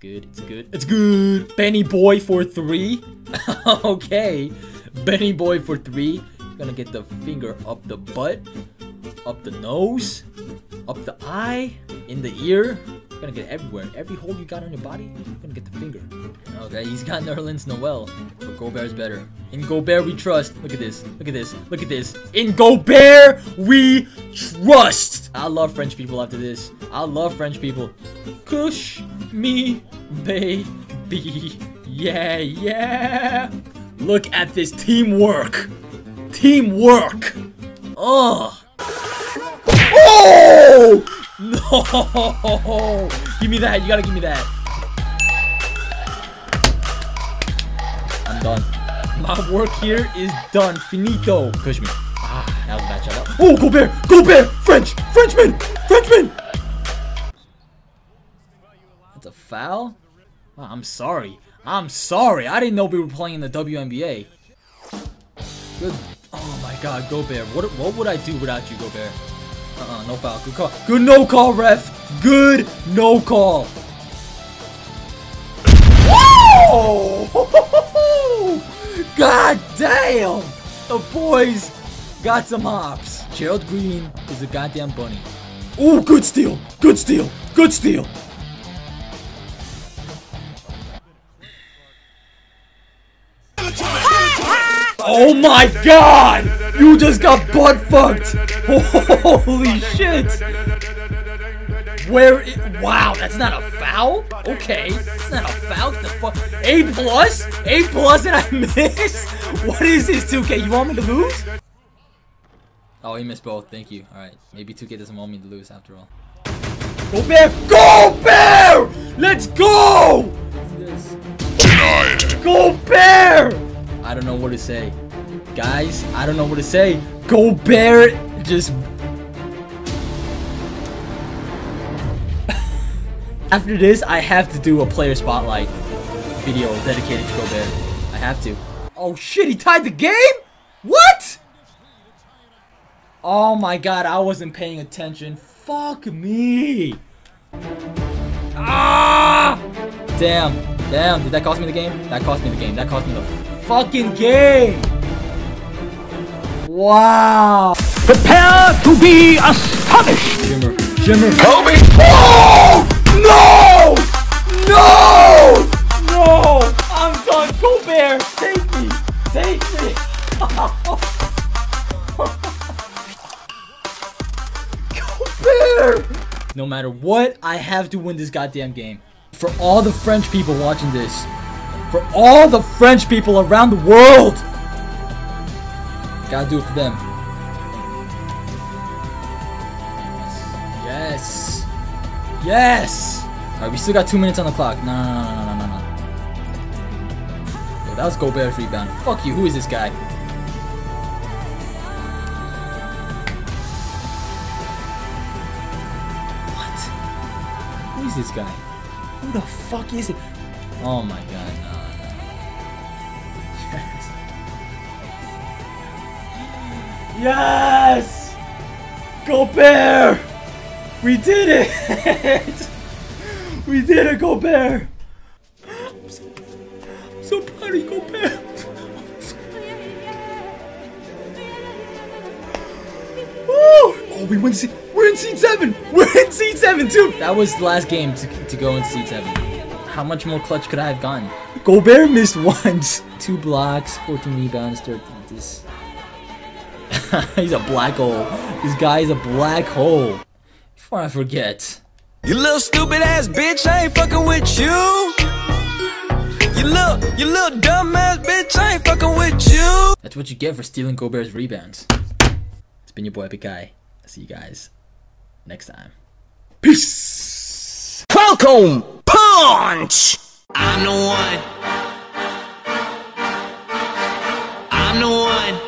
Good, it's good, it's good! Benny boy for three? Okay, Benny boy for three. Gonna get the finger up the butt, up the nose, up the eye, in the ear. Gonna get everywhere. Every hole you got on your body, you're gonna get the finger. Okay, he's got Nerlens Noel, but Gobert's better. In Gobert we trust. Look at this, look at this, look at this. In Gobert we trust! I love French people after this. I love French people. Kush me baby. Yeah, yeah. Look at this teamwork. Teamwork. Oh! No! Give me that. You gotta give me that. I'm done. My work here is done. Finito. Push me. Ah, that was a bad shot. Oh, Gobert! Gobert! French! Frenchman! Frenchman! That's a foul? Oh, I'm sorry. I'm sorry. I didn't know we were playing in the WNBA. Good. Oh my God, Gobert. What would I do without you, Gobert? No foul. Good call. Good no call, ref. Good no call. Whoa! God damn! The boys got some hops. Gerald Green is a goddamn bunny. Oh, good steal. Good steal. Good steal. Oh my God! You just got butt fucked! Holy shit! Where? Wow, that's not a foul? Okay, it's not a foul. What the fuck? A plus? A plus and I missed? What is this, 2K? You want me to lose? Oh, he missed both. Thank you. Alright, maybe 2K doesn't want me to lose after all. Go Bear! Go Bear! Let's go! Denied. Go Bear! I don't know what to say. Guys, I don't know what to say. Gobert just... After this, I have to do a player spotlight video dedicated to Gobert. I have to. Oh shit, he tied the game? What? Oh my God, I wasn't paying attention. Fuck me. Ah! Damn, damn, did that cost me the game? That cost me the game, that cost me the fucking game. Wow! Prepare to be astonished! Jimmer, Jimmer, Kobe! Oh! No! No! No! I'm done! Gobert! Take me! Take me! Gobert! No matter what, I have to win this goddamn game. For all the French people watching this, for all the French people around the world, gotta do it for them. Yes. Yes. Alright, we still got 2 minutes on the clock. No, no, no, no, no, no, no. Yo, that was Gobert's rebound. Fuck you. Who is this guy? What? Who is this guy? Who the fuck is it? Oh my God. No, no. Yes. Yes! Gobert! We did it! We did it, Gobert! I'm so proud of Gobert! Oh, we win. We're in seed 7! We're in seed 7, dude! That was the last game to go in seed 7. How much more clutch could I have gotten? Gobert missed once! 2 blocks, 14 rebounds, 13 assists. He's a black hole. This guy is a black hole. Before I forget. You little stupid ass bitch, I ain't fucking with you. You little dumb ass bitch, I ain't fucking with you. That's what you get for stealing Gobert's rebounds. It's been your boy Epikai. I'll see you guys next time. Peace. Falcon Punch! I'm the one. I'm the one.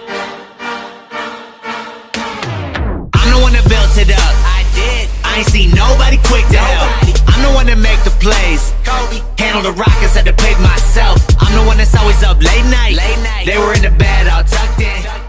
It up. I did. I ain't seen nobody quick to help. I'm the one that make the plays. Kobe. Handle the rockets, had to pick myself. I'm the one that's always up late night. They were in the bed all tucked in.